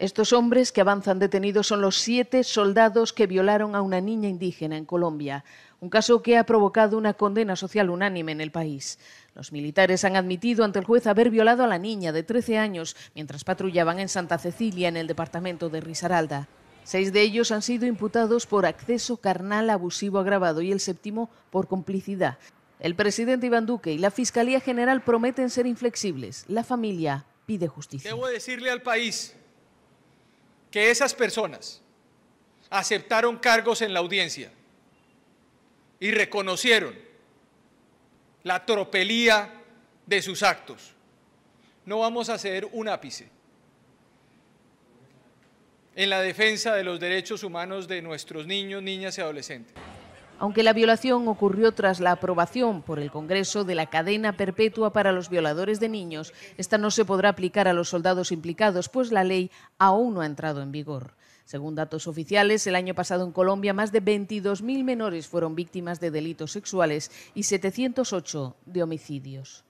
Estos hombres que avanzan detenidos son los 7 soldados que violaron a una niña indígena en Colombia, un caso que ha provocado una condena social unánime en el país. Los militares han admitido ante el juez haber violado a la niña de 13 años mientras patrullaban en Santa Cecilia, en el departamento de Risaralda. 6 de ellos han sido imputados por acceso carnal abusivo agravado y el 7.º por complicidad. El presidente Iván Duque y la Fiscalía General prometen ser inflexibles. La familia pide justicia. Debo decirle al país que esas personas aceptaron cargos en la audiencia y reconocieron la tropelía de sus actos. No vamos a ceder un ápice en la defensa de los derechos humanos de nuestros niños, niñas y adolescentes. Aunque la violación ocurrió tras la aprobación por el Congreso de la cadena perpetua para los violadores de niños, esta no se podrá aplicar a los soldados implicados, pues la ley aún no ha entrado en vigor. Según datos oficiales, el año pasado en Colombia más de 22.000 menores fueron víctimas de delitos sexuales y 708 de homicidios.